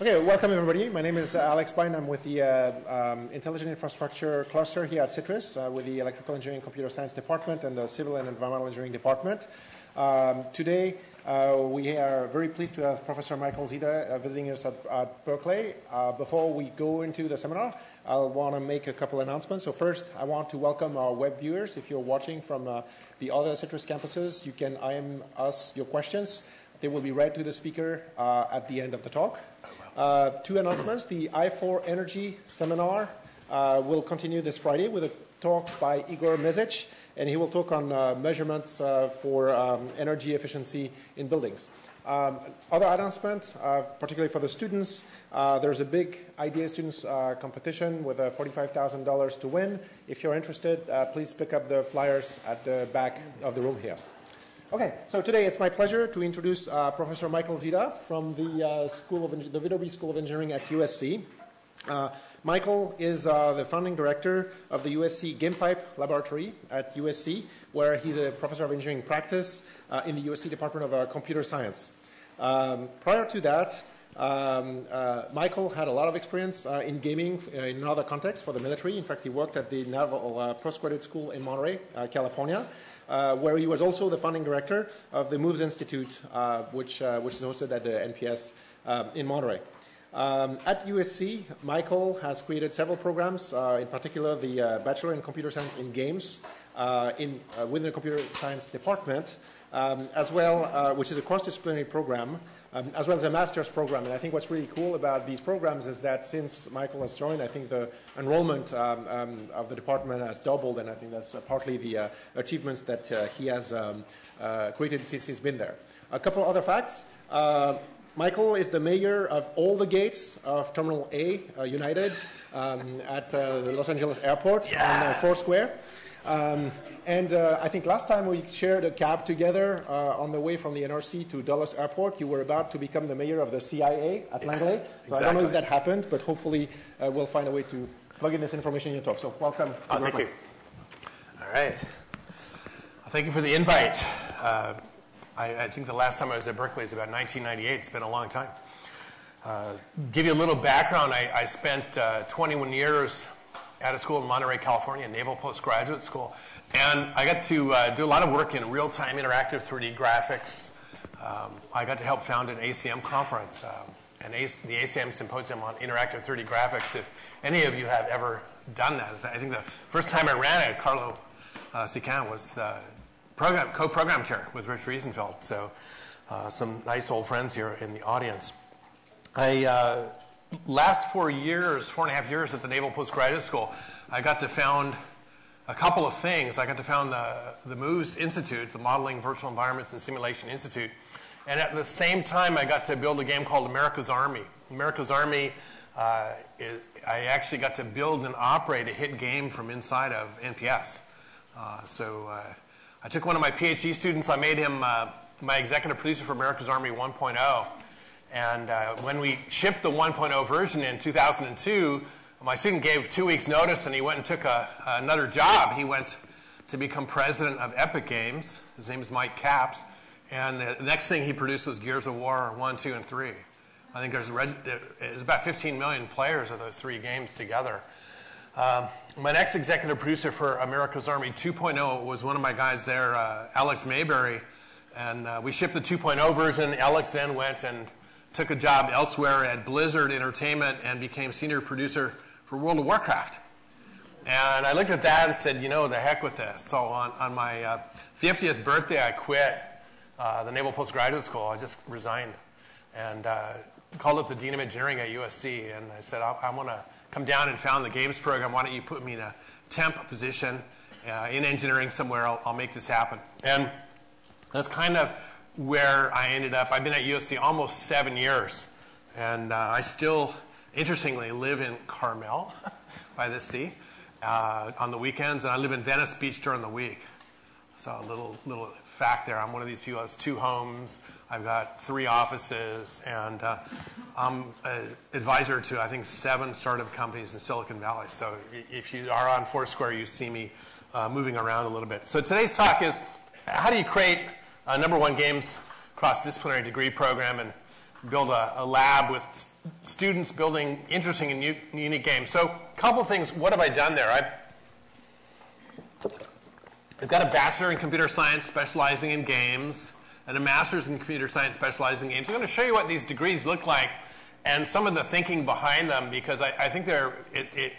Okay, welcome everybody. My name is Alex Mayberry. I'm with the Intelligent Infrastructure Cluster here at Citrus with the Electrical Engineering and Computer Science Department and the Civil and Environmental Engineering Department. Today, we are very pleased to have Professor Michael Zyda visiting us at Berkeley. Before we go into the seminar, I'll want to make a couple announcements. So first, I want to welcome our web viewers. If you're watching from the other Citrus campuses, you can IM us your questions. They will be read to the speaker at the end of the talk. Two announcements. The I4 Energy Seminar will continue this Friday with a talk by Igor Mezic, and he will talk on measurements for energy efficiency in buildings. Other announcements, particularly for the students, there's a big Idea Students competition with $45,000 to win. If you're interested, please pick up the flyers at the back of the room here. Okay, so today it's my pleasure to introduce Professor Michael Zyda from the Viterbi School of Engineering at USC. Michael is the founding director of the USC GamePipe Laboratory at USC, where he's a professor of engineering practice in the USC Department of Computer Science. Prior to that, Michael had a lot of experience in gaming in other contexts for the military. In fact, he worked at the Naval Postgraduate School in Monterey, California, where he was also the founding director of the MOVES Institute, which is hosted at the NPS in Monterey. At USC, Michael has created several programs, in particular the Bachelor in Computer Science in Games within the Computer Science Department, as well, which is a cross-disciplinary program, as well as a master's program. And I think what's really cool about these programs is that since Michael has joined, I think the enrollment of the department has doubled, and I think that's partly the achievements that he has created since he's been there. A couple other facts. Michael is the mayor of all the gates of Terminal A, United, at the Los Angeles Airport, yes, on Foursquare. And I think last time we shared a cab together on the way from the NRC to Dulles Airport, you were about to become the mayor of the CIA at Langley. So exactly. I don't know if that happened, but hopefully we'll find a way to plug in this information in your talk. So welcome. Oh, thank you. All right. Well, thank you for the invite. I think the last time I was at Berkeley was about 1998. It's been a long time. Give you a little background. I spent 21 years at a school in Monterey, California, Naval Postgraduate School. And I got to do a lot of work in real-time interactive 3D graphics. I got to help found an ACM conference, the ACM Symposium on Interactive 3D Graphics. If any of you have ever done that, I think the first time I ran it, Carlo Sican was the co-program chair with Rich Riesenfeld. So some nice old friends here in the audience. Last 4.5 years at the Naval Postgraduate School, I got to found a couple of things. I got to found the MOVES Institute, the Modeling Virtual Environments and Simulation Institute. And at the same time, I got to build a game called America's Army. America's Army, I actually got to build and operate a hit game from inside of NPS. I took one of my PhD students. I made him my executive producer for America's Army 1.0. And when we shipped the 1.0 version in 2002, my student gave 2 weeks' notice, and he went and took another job. He went to become president of Epic Games. His name is Mike Capps. And the next thing he produced was Gears of War 1, 2, and 3. I think there's about 15 million players of those three games together. My next executive producer for America's Army 2.0 was one of my guys there, Alex Mayberry. And we shipped the 2.0 version. Alex then went and took a job elsewhere at Blizzard Entertainment and became senior producer for World of Warcraft. And I looked at that and said, you know, the heck with this. So on my 50th birthday, I quit the Naval Postgraduate School. I just resigned and called up the Dean of Engineering at USC. And I said, I want to come down and found the games program. Why don't you put me in a temp position in engineering somewhere? I'll make this happen. And that's kind of where I ended up. I've been at USC almost 7 years. And I still, interestingly, live in Carmel by the sea on the weekends, and I live in Venice Beach during the week. So a little fact there. I'm one of these people who has 2 homes. I've got 3 offices, and I'm an advisor to, I think, 7 startup companies in Silicon Valley. So if you are on Foursquare, you see me moving around a little bit. So today's talk is how do you create a #1 games cross-disciplinary degree program, and build a lab with students building interesting and unique games. So a couple things. What have I done there? I've got a bachelor in computer science specializing in games and a master's in computer science specializing in games. I'm going to show you what these degrees look like and some of the thinking behind them, because I think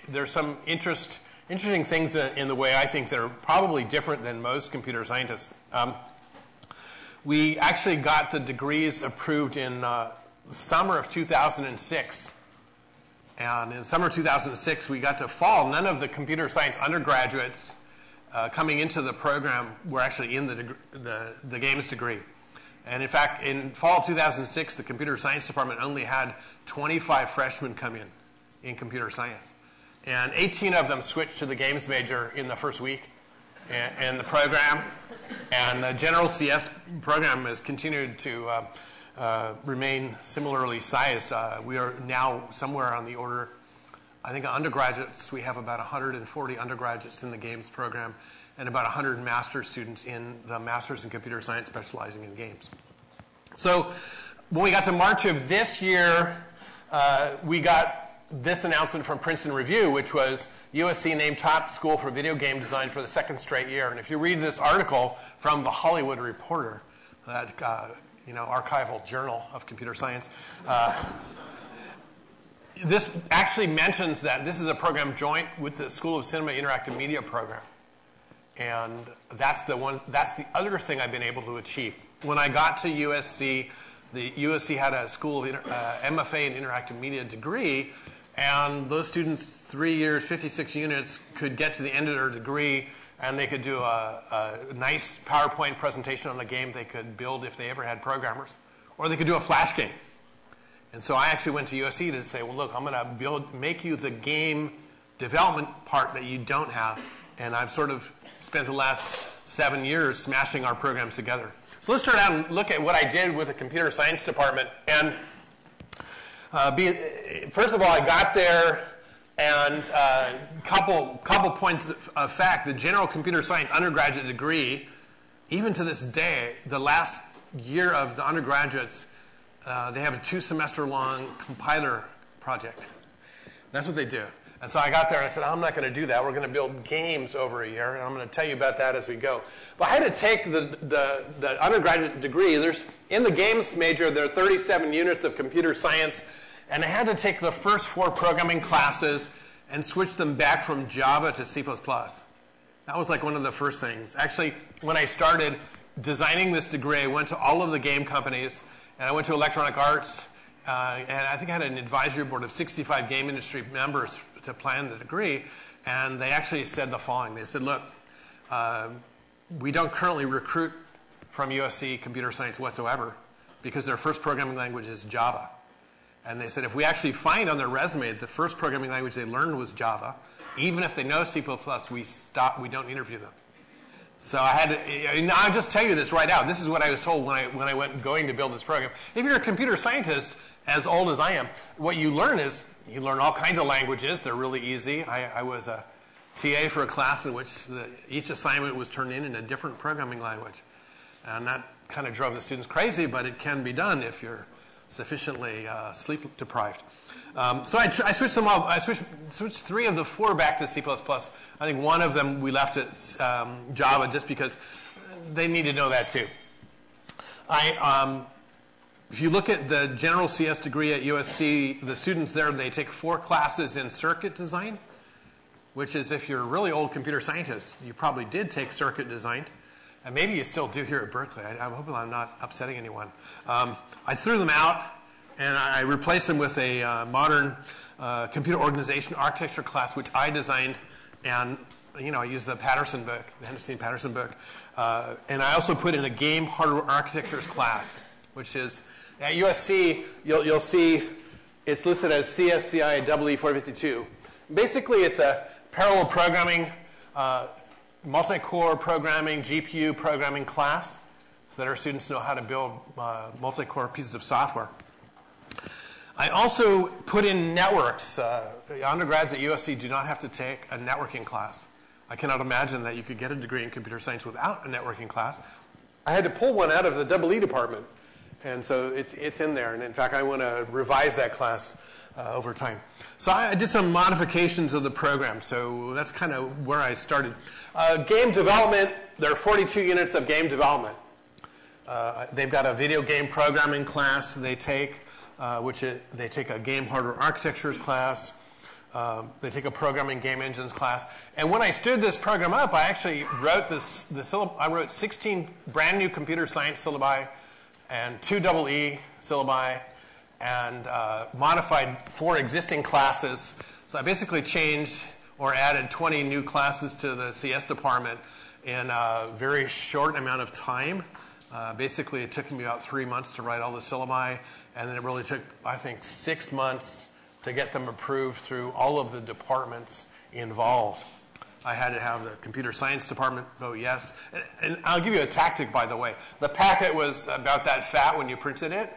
there's some interesting things in the way I think that are probably different than most computer scientists. We actually got the degrees approved in the summer of 2006. And in summer 2006, we got to fall. None of the computer science undergraduates coming into the program were actually in the games degree. And in fact, in fall of 2006, the computer science department only had 25 freshmen come in computer science. And 18 of them switched to the games major in the first week in the program. And the general CS program has continued to remain similarly sized. We are now somewhere on the order, I think, undergraduates. We have about 140 undergraduates in the games program and about 100 master's students in the master's in computer science specializing in games. So when we got to March of this year, we got this announcement from Princeton Review, which was USC named top school for video game design for the second straight year. And if you read this article from The Hollywood Reporter, that archival journal of computer science, this actually mentions that this is a program joint with the School of Cinema Interactive Media program. And that's the other thing I've been able to achieve. When I got to USC, the USC had a School of MFA and Interactive Media degree, and those students, 3 years, 56 units, could get to the end of their degree, and they could do a nice PowerPoint presentation on the game they could build if they ever had programmers, or they could do a flash game. And so I actually went to USC to say, well, look, I'm going to make you the game development part that you don't have, and I've sort of spent the last 7 years smashing our programs together. So let's turn out and look at what I did with the computer science department. And first of all, I got there, and a couple points of fact. The general computer science undergraduate degree, even to this day, the last year of the undergraduates, they have a 2-semester-long compiler project. That's what they do. And so I got there and I said, I'm not going to do that. We're going to build games over a year, and I'm going to tell you about that as we go. But I had to take the undergraduate degree. In the games major, there are 37 units of computer science, and I had to take the first 4 programming classes and switch them back from Java to C++. That was like one of the first things. Actually, when I started designing this degree, I went to all of the game companies, and I went to Electronic Arts, and I think I had an advisory board of 65 game industry members to plan the degree, and they actually said the following. They said, look, we don't currently recruit from USC computer science whatsoever because their first programming language is Java. And they said if we actually find on their resume that the first programming language they learned was Java, even if they know C++, we don't interview them. So I had to, I'll just tell you this right out. This is what I was told when I went going to build this program. If you're a computer scientist as old as I am, what you learn is you learn all kinds of languages. They're really easy. I was a TA for a class in which each assignment was turned in a different programming language. And that kind of drove the students crazy, but it can be done if you're sufficiently sleep deprived. So I switched them all. I switched 3 of the 4 back to C++. I think 1 of them we left at Java just because they need to know that too. If you look at the general CS degree at USC, the students there, they take 4 classes in circuit design, which is if you're a really old computer scientist, you probably did take circuit design. And maybe you still do here at Berkeley. I hope I'm not upsetting anyone. I threw them out, and I replaced them with a modern computer organization architecture class, which I designed. And I used the Patterson book, the Henderson Patterson book. And I also put in a game hardware architectures class, which is at USC, you'll see it's listed as CSCI WE452. Basically, it's a parallel programming, multi-core programming, GPU programming class so that our students know how to build multi-core pieces of software. I also put in networks. Undergrads at USC do not have to take a networking class. I cannot imagine that you could get a degree in computer science without a networking class. I had to pull one out of the EE department And so it's in there. And in fact, I want to revise that class over time. So I did some modifications of the program. So that's kind of where I started. Game development, there are 42 units of game development. They've got a video game programming class they take, they take a game hardware architectures class. They take a programming game engines class. And when I stood this program up, I actually wrote this. I wrote 16 brand new computer science syllabi and 2 EE syllabi and modified 4 existing classes. So I basically changed or added 20 new classes to the CS department in a very short amount of time. Basically, it took me about 3 months to write all the syllabi. And then it really took, I think, 6 months to get them approved through all of the departments involved. I had to have the computer science department vote yes. And I'll give you a tactic, by the way. The packet was about that fat when you printed it.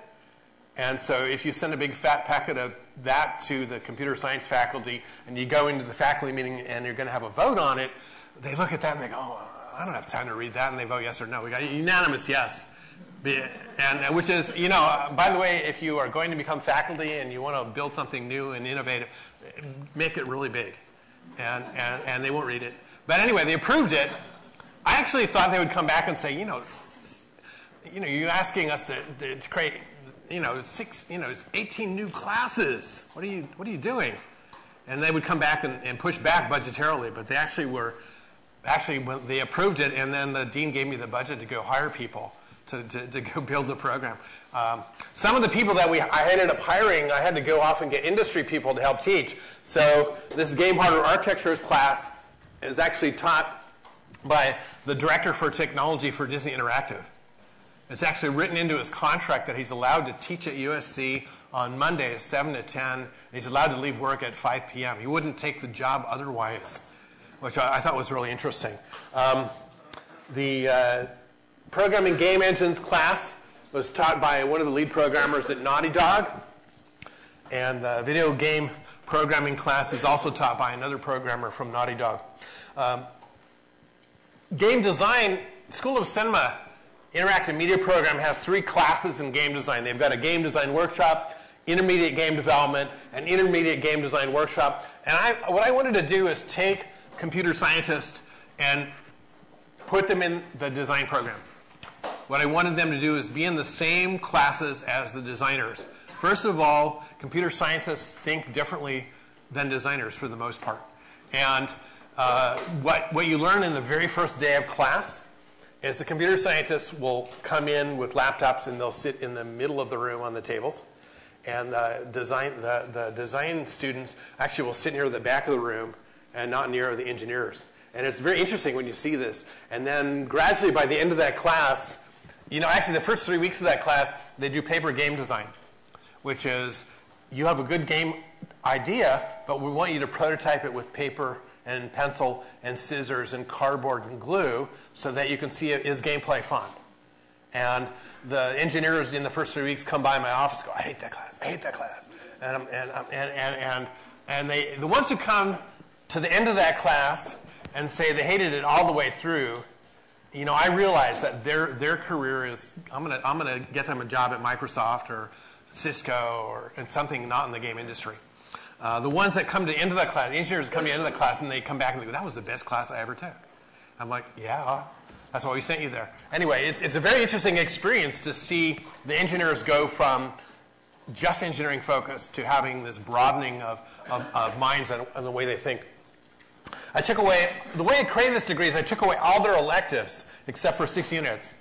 And so if you send a big fat packet of that to the computer science faculty, and you go into the faculty meeting and you're going to have a vote on it, they look at that and they go, oh, I don't have time to read that. And they vote yes or no. We got a unanimous yes. And which is, you know, by the way, if you are going to become faculty and you want to build something new and innovative, make it really big. And they won't read it. But anyway, they approved it. I actually thought they would come back and say, you know, you're asking us to create, you know, 18 new classes. What are you doing? And they would come back and push back budgetarily. But they actually were, they approved it. And then the dean gave me the budget to go hire people. To go build the program. Some of the people that I ended up hiring, I had to go off and get industry people to help teach. So this game hardware architectures class is actually taught by the director for technology for Disney Interactive. It's actually written into his contract that he's allowed to teach at USC on Mondays, 7 to 10. He's allowed to leave work at 5 p.m. He wouldn't take the job otherwise, which I thought was really interesting. The programming game engines class was taught by one of the lead programmers at Naughty Dog. And the video game programming class is also taught by another programmer from Naughty Dog. Game design, School of Cinema Interactive Media program has 3 classes in game design. They've got a game design workshop, intermediate game development, and intermediate game design workshop. And what I wanted to do is take computer scientists and put them in the design program. What I wanted them to do is be in the same classes as the designers. First of all, computer scientists think differently than designers for the most part. And what you learn in the very first day of class is the computer scientists will come in with laptops and they'll sit in the middle of the room on the tables. And the design students actually will sit near the back of the room and not near the engineers. And it's very interesting when you see this. And then gradually, by the end of that class, you know, actually the first 3 weeks of that class, they do paper game design, which is you have a good game idea, but we want you to prototype it with paper and pencil and scissors and cardboard and glue so that you can see, is gameplay fun? And the engineers in the first 3 weeks come by my office and go, I hate that class. I hate that class. And the ones who come to the end of that class and say they hated it all the way through, you know, I realize that their career is, I'm gonna get them a job at Microsoft or Cisco or something not in the game industry. The ones that come to the end of that class, the engineers come to the end of the class and they come back and they go, that was the best class I ever took. I'm like, yeah, that's why we sent you there. Anyway, it's a very interesting experience to see the engineers go from just engineering focus to having this broadening of minds and the way they think. I took away, the way I created this degree is I took away all their electives except for 6 units.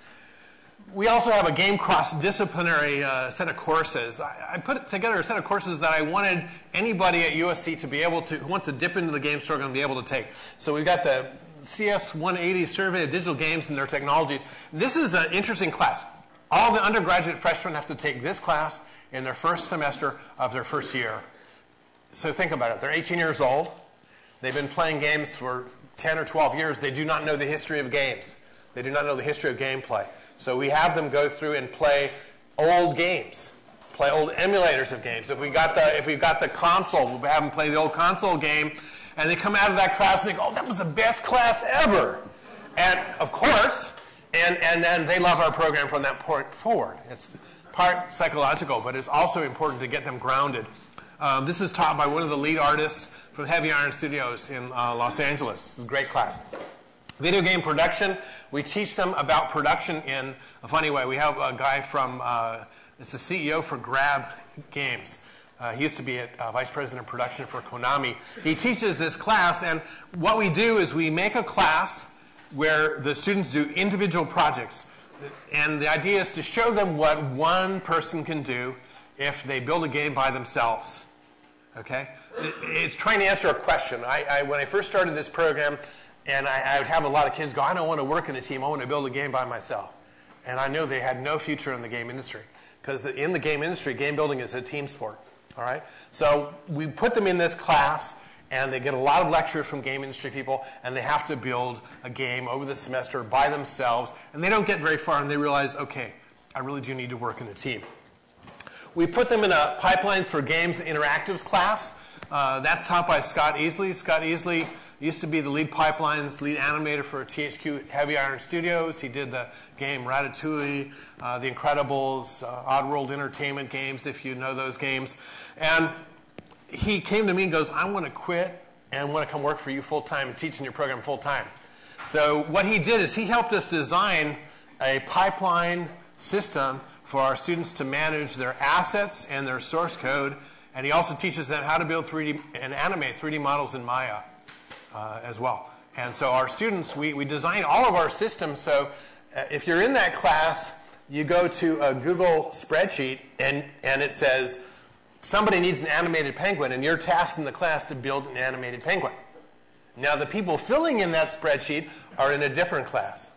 We also have a game cross-disciplinary set of courses. I put together a set of courses that I wanted anybody at USC to be able to, who wants to dip into the games program, to be able to take. So we've got the CS 180 Survey of Digital Games and Their Technologies. This is an interesting class. All the undergraduate freshmen have to take this class in their first semester of their first year. So think about it. They're 18 years old. They've been playing games for 10 or 12 years. They do not know the history of games. They do not know the history of gameplay. So we have them go through and play old games, play old emulators of games. If we've got the console, we'll have them play the old console game. And they come out of that class and they go, oh, that was the best class ever. And, of course, and then they love our program from that point forward. It's part psychological, but it's also important to get them grounded. This is taught by one of the lead artists from Heavy Iron Studios in Los Angeles. It's a great class. Video game production, we teach them about production in a funny way. We have a guy from, it's the CEO for Grab Games. He used to be a vice president of production for Konami. He teaches this class, and what we do is we make a class where the students do individual projects. And the idea is to show them what one person can do if they build a game by themselves. Okay? It's trying to answer a question. When I first started this program, and I would have a lot of kids go, I don't want to work in a team. I want to build a game by myself. And I knew they had no future in the game industry. Because in the game industry, game building is a team sport. All right? So we put them in this class, and they get a lot of lectures from game industry people, and they have to build a game over the semester by themselves. And they don't get very far, and they realize, okay, I really do need to work in a team. We put them in a Pipelines for Games Interactives class. That's taught by Scott Easley. Scott Easley used to be the lead Pipelines, lead animator for THQ Heavy Iron Studios. He did the game Ratatouille, The Incredibles, Oddworld Entertainment games, if you know those games. And he came to me and goes, I want to quit and want to come work for you full-time, teaching your program full-time. So what he did is he helped us design a pipeline system for our students to manage their assets and their source code. And he also teaches them how to build 3D and animate 3D models in Maya as well. And so our students, we design all of our systems. So if you're in that class, you go to a Google spreadsheet, and it says, somebody needs an animated penguin, and you're tasked in the class to build an animated penguin. Now, the people filling in that spreadsheet are in a different class.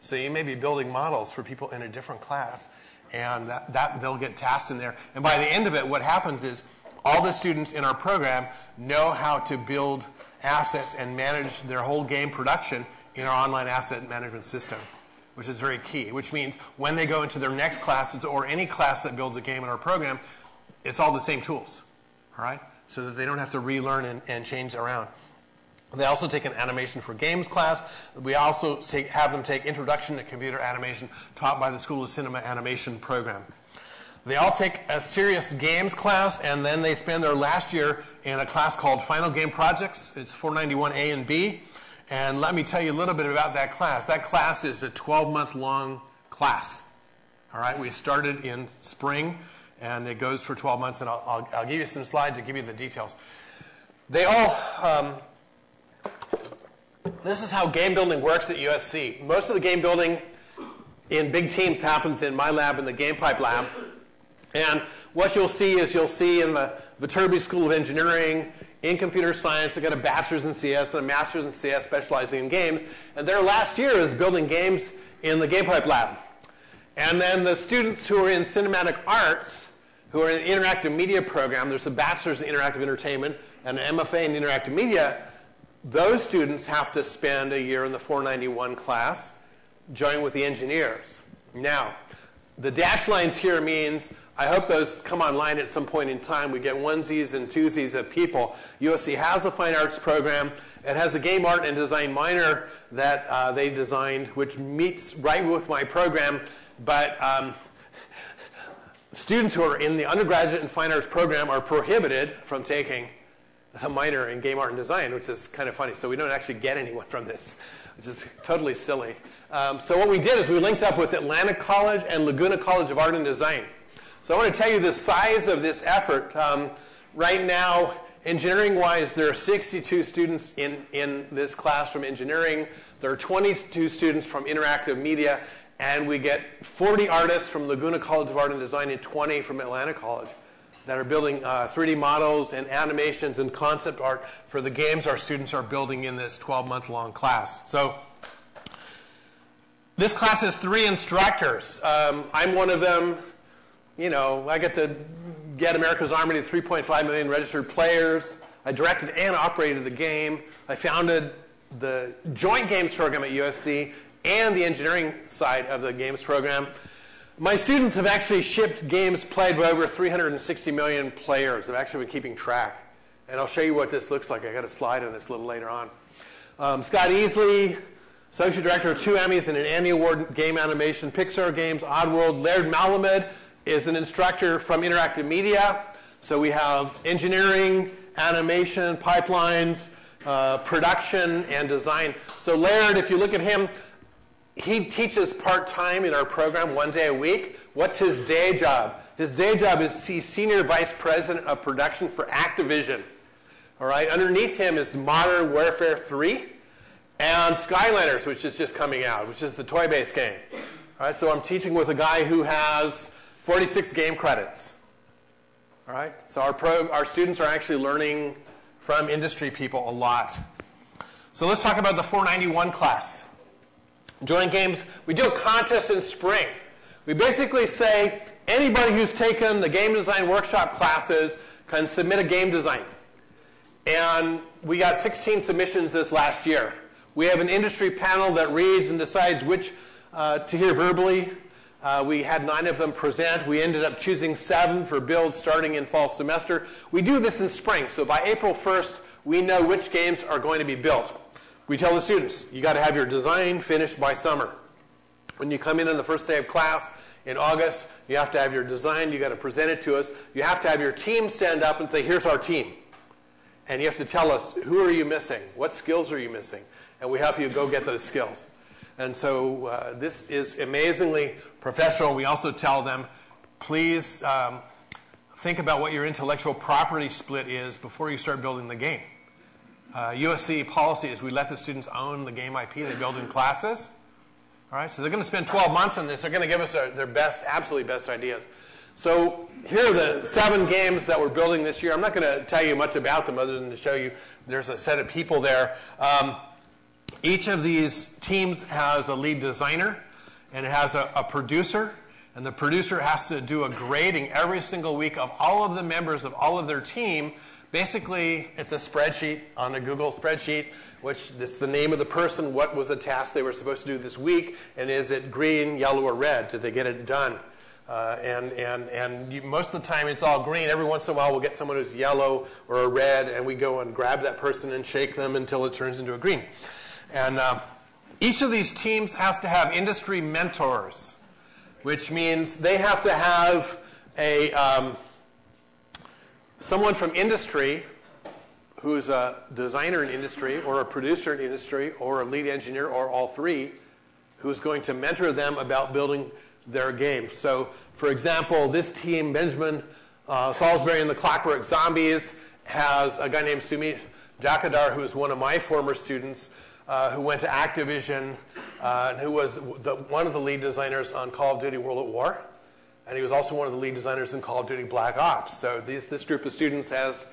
So you may be building models for people in a different class. And that they'll get tasked in there. And by the end of it, what happens is all the students in our program know how to build assets and manage their whole game production in our online asset management system, which is very key, which means when they go into their next classes or any class that builds a game in our program, it's all the same tools, all right? So that they don't have to relearn and change around. They also take an Animation for Games class. We also have them take Introduction to Computer Animation, taught by the School of Cinema Animation program. They all take a Serious Games class, and then they spend their last year in a class called Final Game Projects. It's 491A and B. And let me tell you a little bit about that class. That class is a 12-month-long class. All right, we started in spring, and it goes for 12 months. And I'll give you some slides to give you the details. They all... This is how game building works at USC. Most of the game building in big teams happens in my lab, in the GamePipe lab. And what you'll see is you'll see in the Viterbi School of Engineering, in computer science, they've got a bachelor's in CS and a master's in CS specializing in games. And their last year is building games in the GamePipe lab. And then the students who are in cinematic arts, who are in the interactive media program, there's a bachelor's in interactive entertainment and an MFA in interactive media. Those students have to spend a year in the 491 class, join with the engineers. Now, the dashed lines here means I hope those come online at some point in time. We get onesies and twosies of people. USC has a fine arts program. It has a game art and design minor that they designed, which meets right with my program. But students who are in the undergraduate and fine arts program are prohibited from taking a minor in game art and design, which is kind of funny. So we don't actually get anyone from this, which is totally silly. So what we did is we linked up with Atlanta College and Laguna College of Art and Design. So I want to tell you the size of this effort. Right now, engineering-wise, there are 62 students in this class from engineering. There are 22 students from interactive media. And we get 40 artists from Laguna College of Art and Design and 20 from Atlanta College that are building 3D models and animations and concept art for the games our students are building in this 12-month-long class. So this class has 3 instructors. I'm one of them. You know, I get to get America's Army to 3.5 million registered players. I directed and operated the game. I founded the joint games program at USC and the engineering side of the games program. My students have actually shipped games played by over 360 million players. I've actually been keeping track. And I'll show you what this looks like. I've got a slide on this a little later on. Scott Easley, Associate Director of 2 Emmys and an Annie Award Game Animation, Pixar Games, Oddworld. Laird Malamud, is an instructor from Interactive Media. So we have engineering, animation, pipelines, production, and design. So Laird, if you look at him, he teaches part-time in our program 1 day a week. What's his day job? His day job is he's Senior Vice President of Production for Activision. All right, underneath him is Modern Warfare 3 and Skylanders, which is just coming out, which is the toy-based game. All right, so I'm teaching with a guy who has 46 game credits. All right, so our students are actually learning from industry people a lot. So let's talk about the 491 class. Join Games, we do a contest in spring. We basically say anybody who's taken the game design workshop classes can submit a game design. And we got 16 submissions this last year. We have an industry panel that reads and decides which to hear verbally. We had 9 of them present. We ended up choosing 7 for builds starting in fall semester. We do this in spring, so by April 1st, we know which games are going to be built. We tell the students, you got to have your design finished by summer. When you come in on the first day of class in August, you have to have your design. You got to present it to us. You have to have your team stand up and say, here's our team. And you have to tell us, who are you missing? What skills are you missing? And we help you go get those skills. And so this is amazingly professional. We also tell them, please think about what your intellectual property split is before you start building the game. USC policy is we let the students own the game IP they build in classes. All right, so they're going to spend 12 months on this. They're going to give us their best, absolutely best ideas. So here are the 7 games that we're building this year. I'm not going to tell you much about them other than to show you there's a set of people there. Each of these teams has a lead designer, and it has a producer. And the producer has to do a grading every single week of all of the members of all of their team. Basically, it's a spreadsheet on a Google spreadsheet, which is the name of the person, what was the task they were supposed to do this week, and is it green, yellow, or red? Did they get it done? Most of the time, it's all green. Every once in a while, we'll get someone who's yellow or a red, and we go and grab that person and shake them until it turns into a green. And each of these teams has to have industry mentors, which means they have to have a... someone from industry who's a designer in industry or a producer in industry or a lead engineer or all 3 who's going to mentor them about building their game. So, for example, this team, Benjamin Salisbury and the Clockwork Zombies, has a guy named Sumit Jakadar, who is one of my former students who went to Activision and who was one of the lead designers on Call of Duty World at War. And he was also one of the lead designers in Call of Duty Black Ops. So this group of students has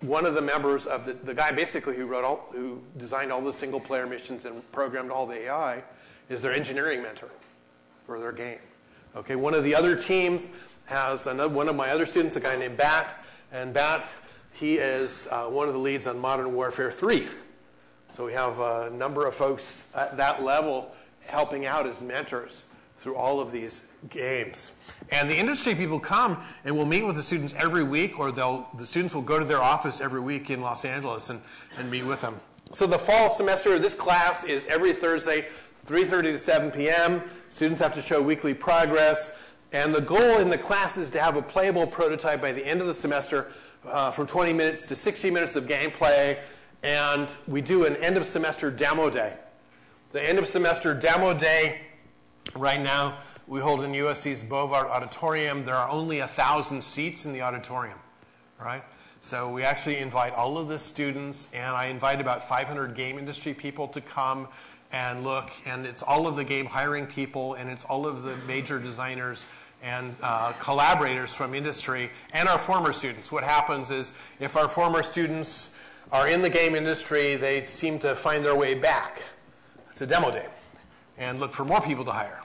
one of the members of the guy basically who designed all the single-player missions and programmed all the AI is their engineering mentor for their game. Okay, one of the other teams has one of my other students, a guy named Bat. And Bat, he is one of the leads on Modern Warfare 3. So we have a number of folks at that level helping out as mentors through all of these games. And the industry people come and will meet with the students every week, or the students will go to their office every week in Los Angeles and meet with them. So the fall semester of this class is every Thursday, 3:30 to 7 p.m. Students have to show weekly progress. And the goal in the class is to have a playable prototype by the end of the semester, from 20 minutes to 60 minutes of gameplay. And we do an end-of-semester demo day. The end-of-semester demo day right now, we hold in USC's Bovard Auditorium. There are only 1,000 seats in the auditorium, right? So we actually invite all of the students, and I invite about 500 game industry people to come and look. And it's all of the game hiring people, and it's all of the major designers and collaborators from industry and our former students. What happens is if our former students are in the game industry, they seem to find their way back. It's a demo day. And look for more people to hire.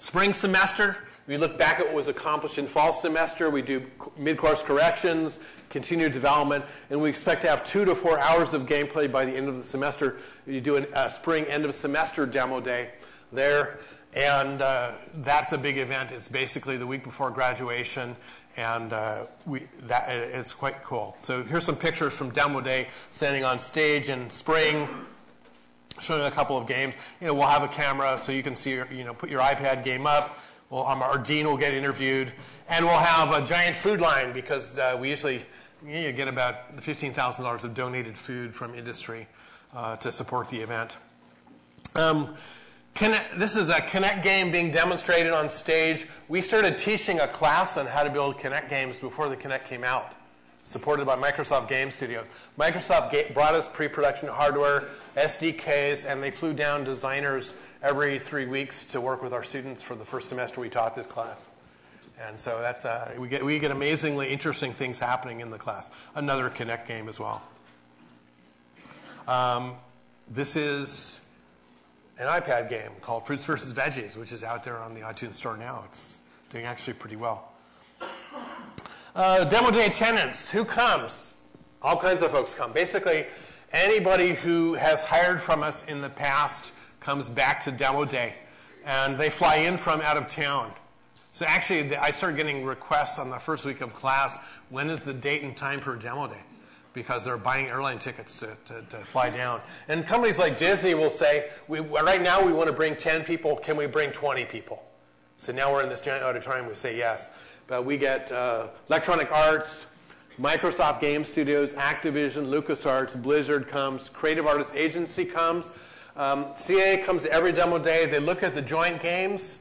Spring semester, we look back at what was accomplished in fall semester. We do mid-course corrections, continued development, and we expect to have 2 to 4 hours of gameplay by the end of the semester. You do a spring end-of-semester demo day there, and that's a big event. It's basically the week before graduation, and it's quite cool. So here's some pictures from demo day, standing on stage in spring, showing a couple of games. You know, we'll have a camera so you can see, put your iPad game up. Well, our dean will get interviewed. And we'll have a giant food line because we usually get about $15,000 of donated food from industry to support the event. This is a Kinect game being demonstrated on stage. We started teaching a class on how to build Kinect games before the Kinect came out, supported by Microsoft Game Studios. Microsoft brought us pre-production hardware, SDKs, and they flew down designers every 3 weeks to work with our students for the first semester we taught this class. And so that's we get amazingly interesting things happening in the class. Another Kinect game as well. This is an iPad game called Fruits vs. Veggies, which is out there on the iTunes store now. It's doing actually pretty well. Demo day attendance. Who comes? All kinds of folks come. Basically, anybody who has hired from us in the past comes back to demo day. And they fly in from out of town. So actually, I started getting requests on the first week of class, when is the date and time for demo day? Because they're buying airline tickets to fly down. And companies like Disney will say, right now we want to bring 10 people. Can we bring 20 people? So now we're in this giant auditorium. We say yes. But we get Electronic Arts, Microsoft Game Studios, Activision, LucasArts, Blizzard comes, Creative Artists Agency comes. CA comes every demo day. They look at the joint games.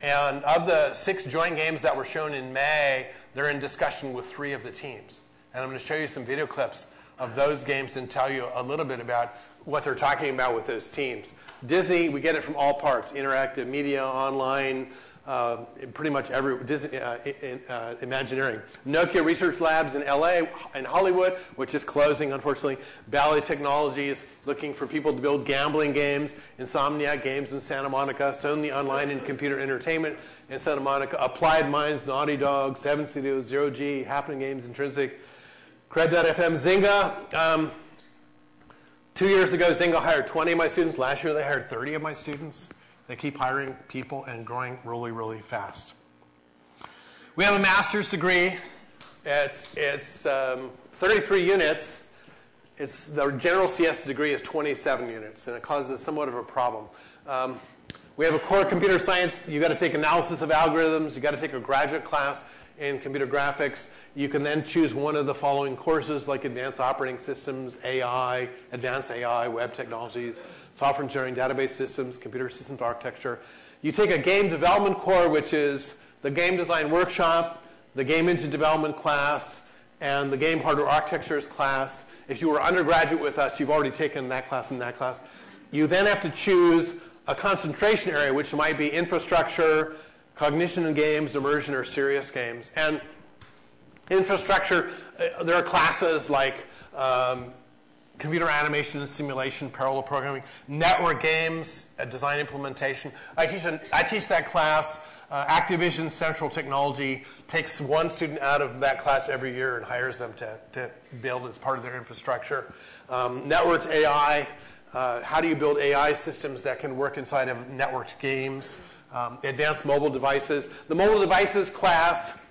And of the 6 joint games that were shown in May, they're in discussion with 3 of the teams. And I'm going to show you some video clips of those games and tell you a little bit about what they're talking about with those teams. Disney, we get it from all parts. Interactive Media, online, pretty much every Disney, Imagineering. Nokia Research Labs in LA and Hollywood, which is closing, unfortunately. Bally Technologies, looking for people to build gambling games. Insomniac Games in Santa Monica. Sony Online and Computer Entertainment in Santa Monica. Applied Minds, Naughty Dog, Seven Studios, Zero G, Happening Games, Intrinsic. Cred.fm, Zynga. 2 years ago, Zynga hired 20 of my students. Last year, they hired 30 of my students. They keep hiring people and growing really, really fast. We have a master's degree. It's 33 units. The general CS degree is 27 units, and it causes somewhat of a problem. We have a core computer science. You've got to take analysis of algorithms. You've got to take a graduate class in computer graphics. You can then choose one of the following courses, like advanced operating systems, AI, advanced AI, web technologies, software engineering, database systems, computer systems architecture. You take a game development core, which is the game design workshop, the game engine development class, and the game hardware architectures class. If you were undergraduate with us, you've already taken that class and that class. You then have to choose a concentration area, which might be infrastructure, cognition in games, immersion, or serious games. And infrastructure, there are classes like computer animation and simulation, parallel programming, network games, design implementation. I teach that class. Activision Central Technology takes one student out of that class every year and hires them to build as part of their infrastructure. Networks AI, how do you build AI systems that can work inside of networked games? Advanced mobile devices. The mobile devices class,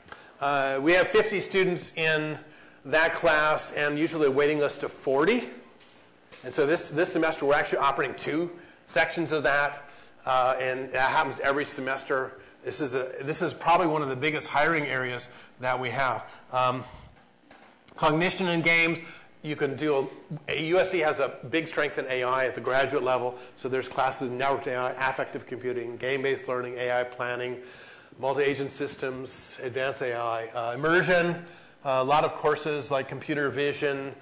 we have 50 students in that class and usually a waiting list of 40. And so this semester we're actually operating 2 sections of that, and that happens every semester. This is probably one of the biggest hiring areas that we have. Cognition in games. You can do, USC has a big strength in AI at the graduate level, so there's classes in networked AI, affective computing, game-based learning, AI planning, multi-agent systems, advanced AI, immersion, a lot of courses like computer vision,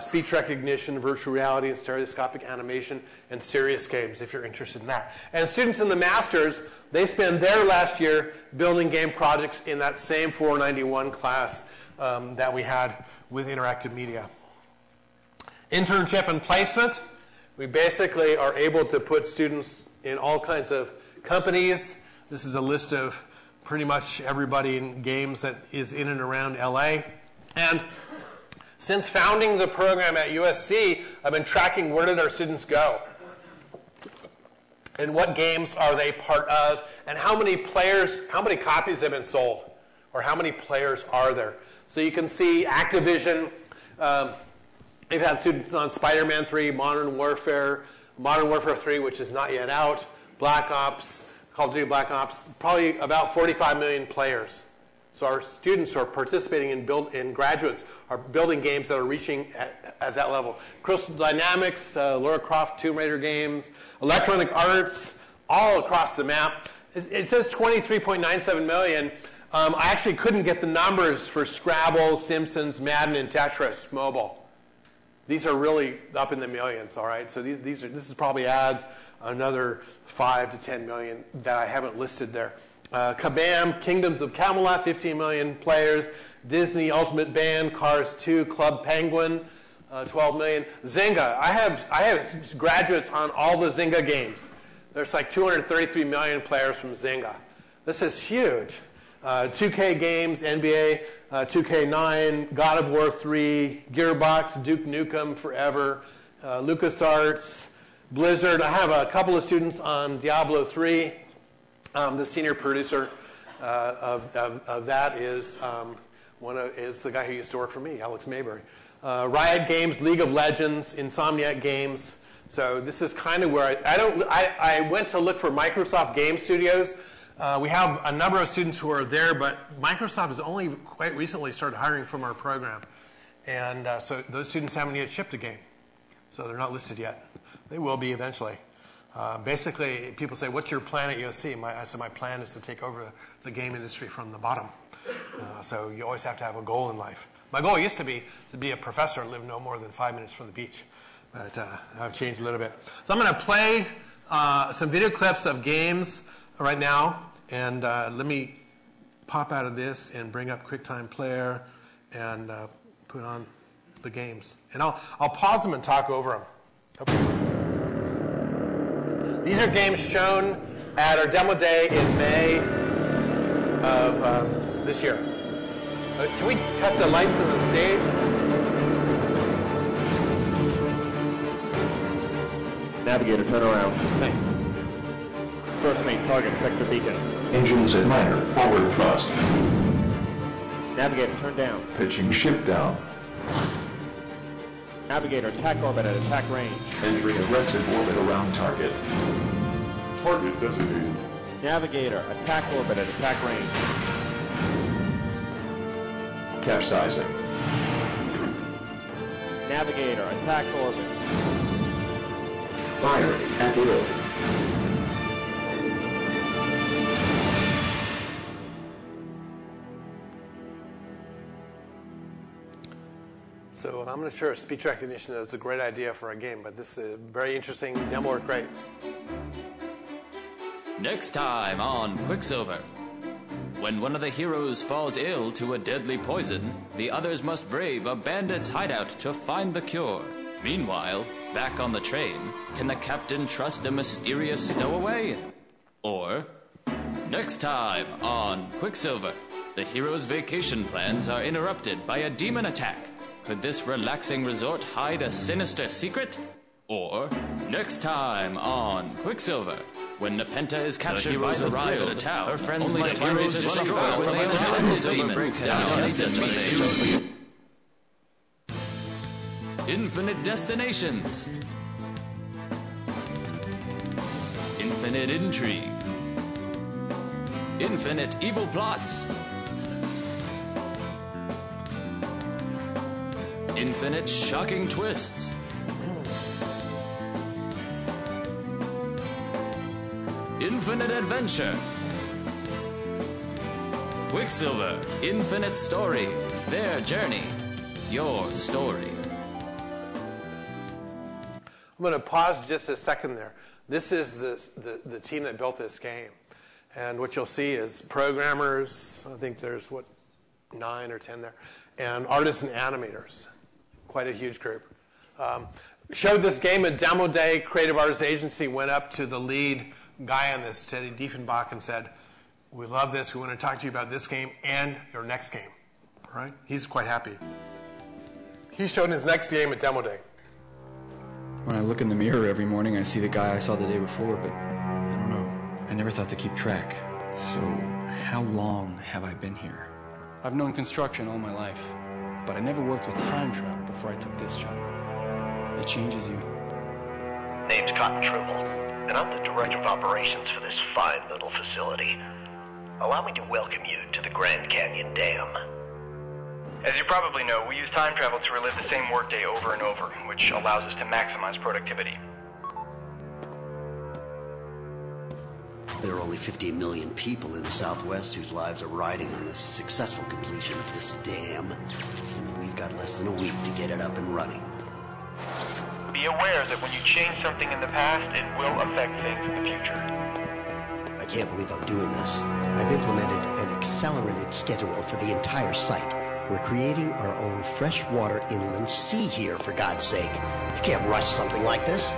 speech recognition, virtual reality, and stereoscopic animation, and serious games if you're interested in that. And students in the master's, they spend their last year building game projects in that same 491 class that we had with Interactive Media. Internship and placement. We basically are able to put students in all kinds of companies. This is a list of pretty much everybody in games that is in and around LA. And since founding the program at USC, I've been tracking where did our students go and what games are they part of and how many players, how many copies have been sold or how many players are there. So you can see Activision, they've had students on Spider-Man 3, Modern Warfare 3, which is not yet out, Black Ops, Call of Duty Black Ops, probably about 45 million players. So our students who are participating in graduates are building games that are reaching at that level. Crystal Dynamics, Lara Croft Tomb Raider games, Electronic Arts, all across the map. It says 23.97 million. I actually couldn't get the numbers for Scrabble, Simpsons, Madden, and Tetris Mobile. These are really up in the millions, all right? So this is probably adds another 5 to 10 million that I haven't listed there. Kabam, Kingdoms of Camelot, 15 million players. Disney Ultimate Band, Cars 2, Club Penguin, 12 million. Zynga, I have graduates on all the Zynga games. There's like 233 million players from Zynga. This is huge. 2K games, NBA, 2K9, God of War 3, Gearbox, Duke Nukem Forever, LucasArts, Blizzard. I have a couple of students on Diablo 3. The senior producer of that is is the guy who used to work for me, Alex Mayberry. Riot Games, League of Legends, Insomniac Games. So this is kind of where I went to look for Microsoft Game Studios. We have a number of students who are there, but Microsoft has only quite recently started hiring from our program, and so those students haven't yet shipped a game, so they're not listed yet. They will be eventually. Basically, people say, "What's your plan at USC?" I said, "My plan is to take over the game industry from the bottom." So you always have to have a goal in life. My goal used to be a professor and live no more than 5 minutes from the beach, but I've changed a little bit. So I'm going to play some video clips of games right now. And let me pop out of this and bring up QuickTime Player and put on the games. And I'll pause them and talk over them. These are games shown at our demo day in May of this year. Can we cut the lights on the stage? Navigator, turn around. Thanks. First main target, sector beacon. Engines at minor, forward thrust. Navigator, turn down. Pitching ship down. Navigator, attack orbit at attack range. Entry aggressive orbit around target. Target designated. Navigator, attack orbit at attack range. Capsizing. Navigator, attack orbit. Firing at will. So I'm going to share a speech recognition that's a great idea for a game, but this is a very interesting demo work, great. Next time on Quicksilver. When one of the heroes falls ill to a deadly poison, the others must brave a bandit's hideout to find the cure. Meanwhile, back on the train, can the captain trust a mysterious stowaway? Or, next time on Quicksilver, the hero's vacation plans are interrupted by a demon attack. Could this relaxing resort hide a sinister secret? Or, next time on Quicksilver, when Nepenta is captured by the rival at a town, her friends must find it destroyed when a sinister demon breaks down and leads. Infinite destinations. Infinite intrigue. Infinite evil plots. Infinite shocking twists. Infinite adventure. Quicksilver, infinite story. Their journey, your story. I'm going to pause just a second there. This is the team that built this game. And what you'll see is programmers. I think there's, 9 or 10 there. And artists and animators. Quite a huge group. Showed this game at demo day. Creative Artists Agency went up to the lead guy on this, Teddy Diefenbach, and said, "We love this. We want to talk to you about this game and your next game." All right? He's quite happy. He showed his next game at demo day. When I look in the mirror every morning, I see the guy I saw the day before, but I don't know. I never thought to keep track. So how long have I been here? I've known construction all my life, but I never worked with time travel before I took this job. It changes you. Name's Cotton Tribble. and I'm the director of operations for this fine little facility. Allow me to welcome you to the Grand Canyon Dam. As you probably know, we use time travel to relive the same workday over and over, which allows us to maximize productivity. There are only 15 million people in the Southwest whose lives are riding on the successful completion of this dam, and we've got less than a week to get it up and running. Be aware that when you change something in the past, it will affect things in the future. I can't believe I'm doing this. I've implemented an accelerated schedule for the entire site. We're creating our own freshwater inland sea here, for God's sake. You can't rush something like this.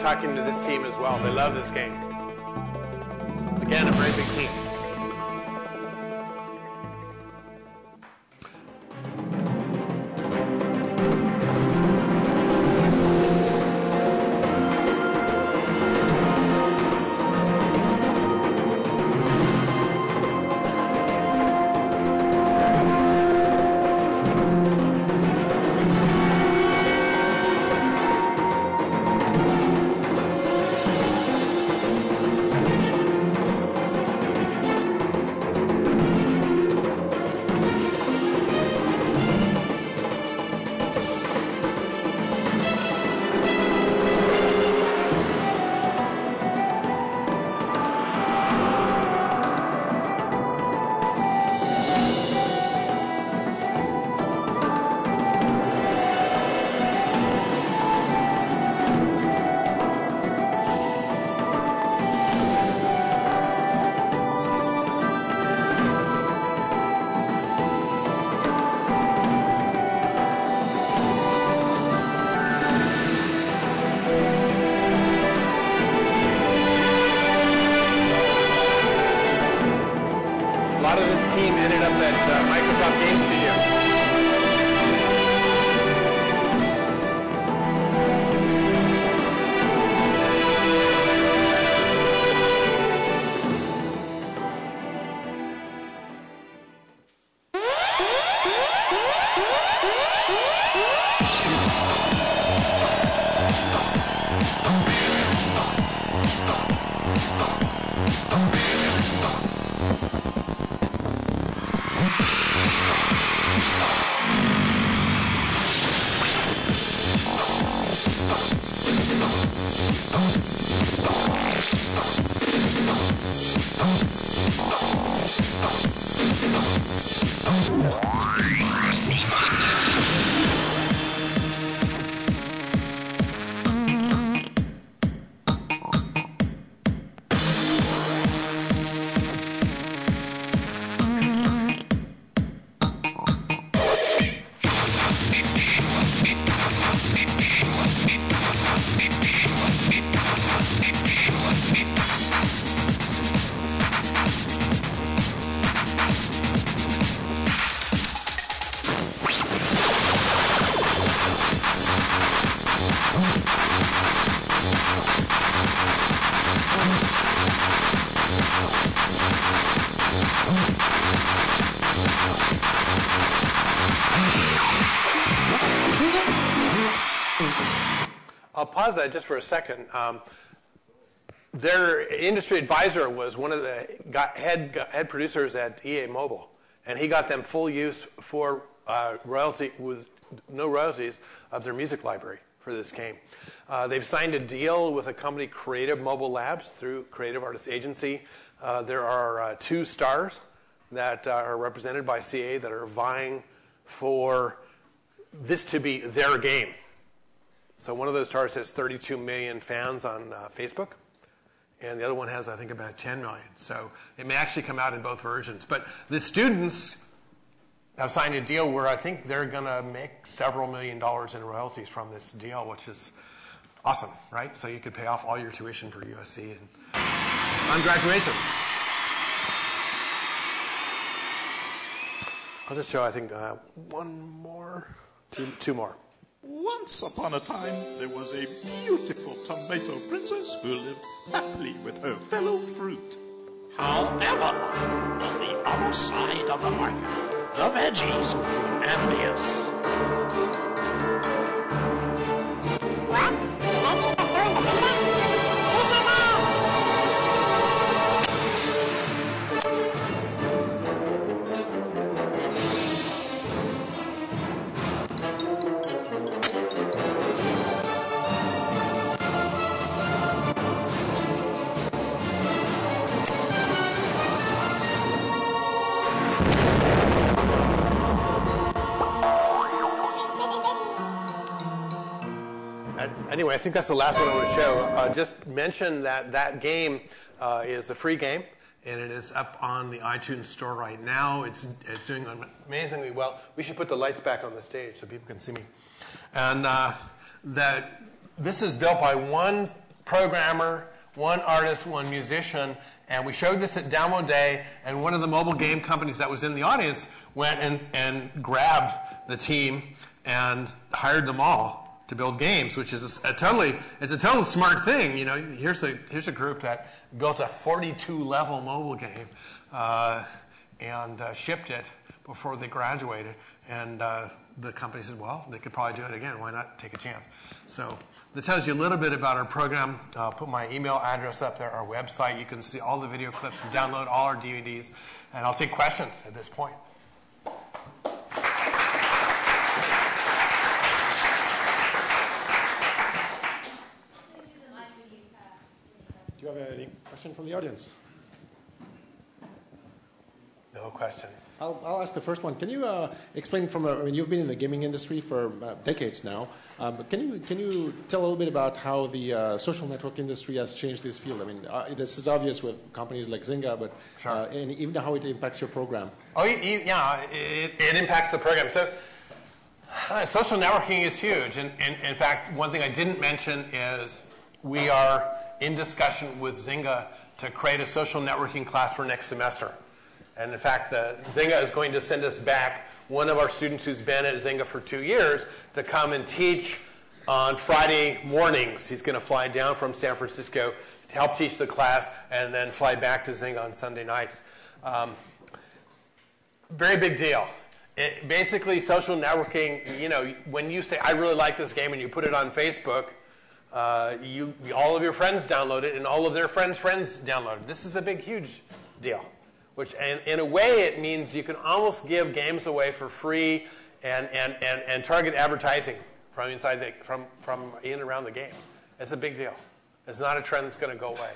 Talking to this team as well. They love this game. Again, a very big team. I'll pause that just for a second. Their industry advisor was one of the head producers at EA Mobile, and he got them full use for royalty with no royalties of their music library for this game. They've signed a deal with a company, Creative Mobile Labs, through Creative Artists Agency. There are 2 stars that are represented by CA that are vying for this to be their game. So one of those stars has 32 million fans on Facebook, and the other one has, I think, about 10 million. So it may actually come out in both versions. But the students have signed a deal where I think they're going to make several million dollars in royalties from this deal, which is awesome, right? So you could pay off all your tuition for USC on graduation. I'll just show, I think, two more. Once upon a time, there was a beautiful tomato princess who lived happily with her fellow fruit. However, on the other side of the market, the veggies grew envious. What? The Anyway, I think that's the last one I want to show. Just mention that that game is a free game, and it is up on the iTunes store right now. It's doing amazingly well. We should put the lights back on the stage so people can see me. And this is built by one programmer, one artist, one musician, and we showed this at Demo Day, and one of the mobile game companies that was in the audience went and grabbed the team and hired them all to build games, which is a total smart thing. You know, here's a group that built a 42-level mobile game and shipped it before they graduated. And the company said, well, they could probably do it again. Why not take a chance? So this tells you a little bit about our program. I'll put my email address up there, our website. You can see all the video clips and download all our DVDs. And I'll take questions at this point. Do you have any question from the audience? No questions. I'll ask the first one. Can you explain from I mean, you've been in the gaming industry for decades now. But can you tell a little bit about how the social network industry has changed this field? I mean, this is obvious with companies like Zynga, but sure. And even how it impacts your program. Oh, yeah, it impacts the program. So social networking is huge. And in fact, one thing I didn't mention is we are in discussion with Zynga to create a social networking class for next semester. And in fact, Zynga is going to send us back one of our students who's been at Zynga for 2 years to come and teach on Friday mornings. He's going to fly down from San Francisco to help teach the class and then fly back to Zynga on Sunday nights. Very big deal. Basically, social networking, you know, when you say, I really like this game, and you put it on Facebook, all of your friends download it, and all of their friends download it. This is a big, huge deal. Which, and in a way, it means you can almost give games away for free and target advertising from inside from in and around the games. It's a big deal. It's not a trend that's going to go away.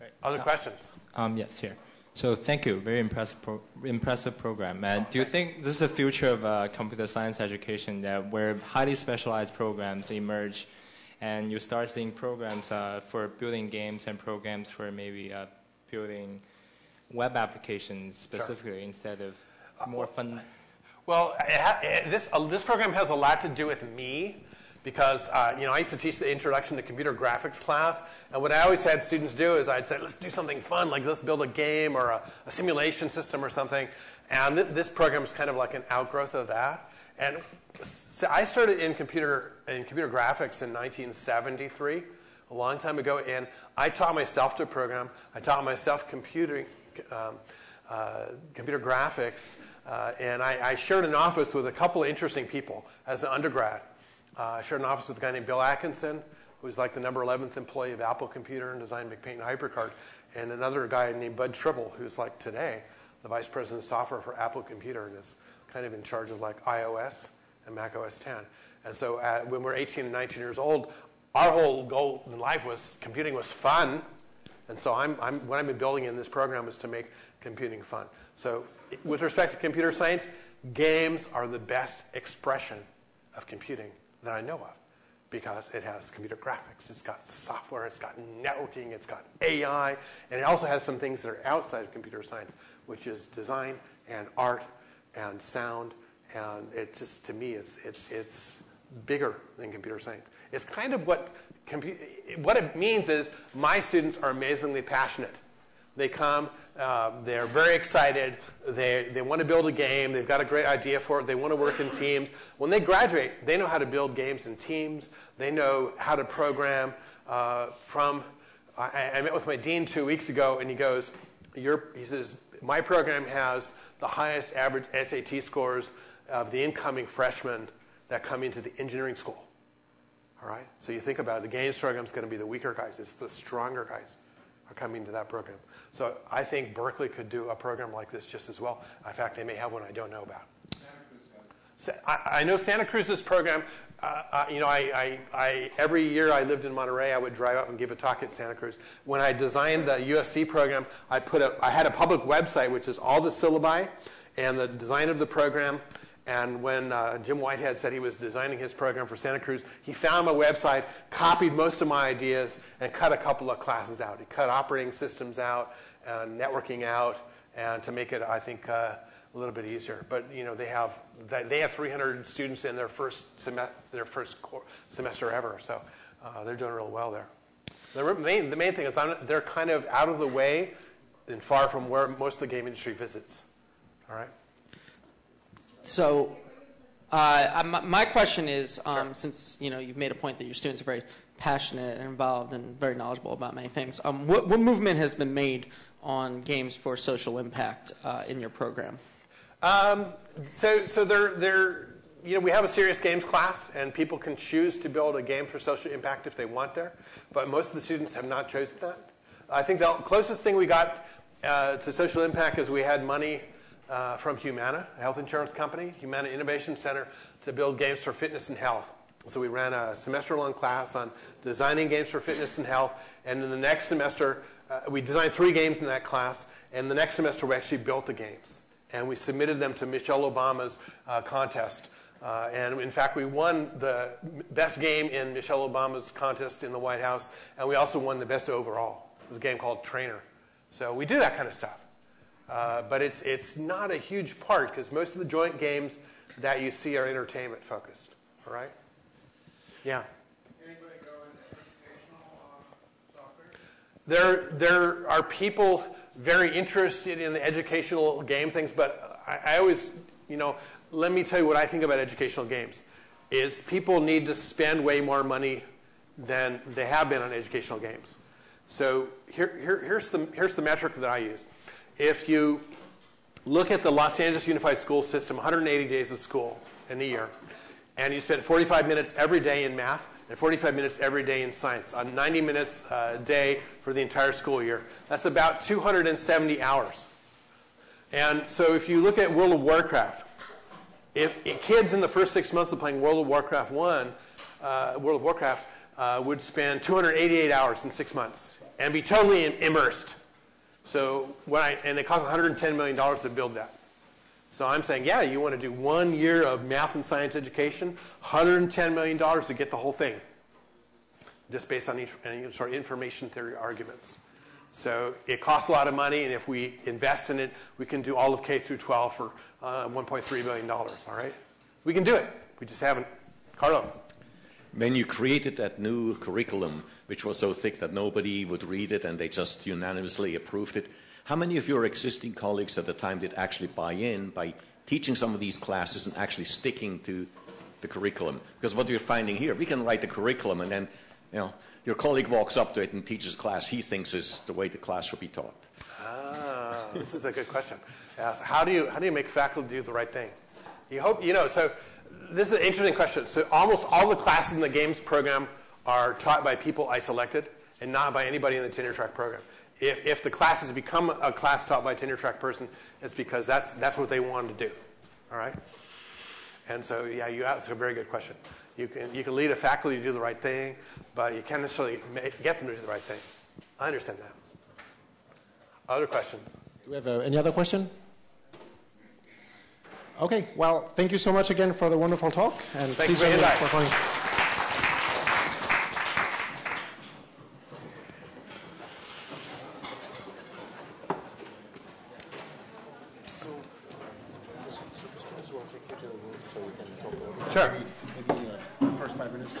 Right. Other questions? Yes, here. So thank you. Very impressive, impressive program. And do you think this is the future of computer science education, that where highly specialized programs emerge? And you start seeing programs for building games and programs for maybe building web applications specifically, sure, instead of more fun. Well, this program has a lot to do with me because you know, I used to teach the Introduction to Computer Graphics class, and what I always had students do is I'd say, let's do something fun, like let's build a game or a simulation system or something. And this program is kind of like an outgrowth of that. And so I started in computer graphics in 1973, a long time ago, and I taught myself to program. I taught myself computer graphics, and I shared an office with a couple of interesting people as an undergrad. I shared an office with a guy named Bill Atkinson, who was like the number 11th employee of Apple Computer and designed McPaint and HyperCard, and another guy named Bud Tribble, who's like today the vice president of software for Apple Computer and is kind of in charge of like iOS and Mac OS X. And so when we're 18 and 19 years old, our whole goal in life was computing was fun. And so what I've been building in this program is to make computing fun. So with respect to computer science, games are the best expression of computing that I know of because it has computer graphics, it's got software, it's got networking, it's got AI, and it also has some things that are outside of computer science, which is design and art and sound, and it just, to me, it's bigger than computer science. It's kind of what it means is my students are amazingly passionate. They come, they're very excited, they want to build a game, they've got a great idea for it, they want to work in teams. When they graduate, they know how to build games in teams, they know how to program. I met with my dean 2 weeks ago, and he goes, he says, my program has the highest average SAT scores of the incoming freshmen that come into the engineering school. All right? So you think about it, the games program is going to be the weaker guys, it's the stronger guys are coming to that program. So I think Berkeley could do a program like this just as well. In fact, they may have one I don't know about. Santa Cruz has. I know Santa Cruz's program. Every year I lived in Monterey, I would drive up and give a talk at Santa Cruz. When I designed the USC program, I had a public website, which is all the syllabi and the design of the program. And when Jim Whitehead said he was designing his program for Santa Cruz, he found my website, copied most of my ideas, and cut a couple of classes out. He cut operating systems out and networking out, and to make it, I think, a little bit easier. But you know, they have 300 students in their first semester ever, so they're doing real well there. The main thing is they're kind of out of the way and far from where most of the game industry visits. All right. So my question is, sure. Since you've made a point that your students are very passionate and involved and very knowledgeable about many things, what movement has been made on games for social impact in your program? So they're we have a serious games class, and people can choose to build a game for social impact if they want there, but most of the students have not chosen that. I think the closest thing we got to social impact is we had money from Humana, a health insurance company, Humana Innovation Center, to build games for fitness and health. So we ran a semester-long class on designing games for fitness and health, and in the next semester, we designed 3 games in that class, and the next semester we actually built the games. And we submitted them to Michelle Obama's contest. And in fact, we won the best game in Michelle Obama's contest in the White House, and we also won the best overall. It was a game called Trainer. So we do that kind of stuff. But it's not a huge part, because most of the joint games that you see are entertainment focused. All right? Yeah. Anybody go into educational software? There are people very interested in the educational game things, but I always, let me tell you what I think about educational games, is people need to spend way more money than they have been on educational games. So here's the metric that I use. If you look at the Los Angeles Unified School System, 180 days of school in a year, and you spend 45 minutes every day in math and 45 minutes every day in science, on 90 minutes a day for the entire school year, that's about 270 hours. And so if you look at World of Warcraft, if kids in the first 6 months of playing World of Warcraft would spend 288 hours in 6 months and be totally immersed. So and it cost $110 million to build that. So I'm saying, yeah, you want to do 1 year of math and science education, $110 million to get the whole thing, just based on any sort of information theory arguments. So it costs a lot of money, and if we invest in it, we can do all of K through 12 for $1.3 billion, all right? We can do it. We just haven't. Carlo. When you created that new curriculum, which was so thick that nobody would read it and they just unanimously approved it, how many of your existing colleagues at the time did actually buy in by teaching some of these classes and actually sticking to the curriculum? Because what you're finding here, we can write the curriculum and then your colleague walks up to it and teaches a class he thinks is the way the class should be taught. Ah, this is a good question. How do you make faculty do the right thing? You hope, so This is an interesting question. So almost all the classes in the games program are taught by people I selected and not by anybody in the tenure track program. If the class has become a class taught by a tenure track person, it's because that's what they wanted to do. All right? And so, yeah, you asked a very good question. You can lead a faculty to do the right thing, but you can't necessarily get them to do the right thing. I understand that. Other questions? Do we have any other question? Okay, well, thank you so much again for the wonderful talk. And thank you very much for coming. So, just want to take you to the room so we can talk a little bit. Sure. Maybe the first 5 minutes.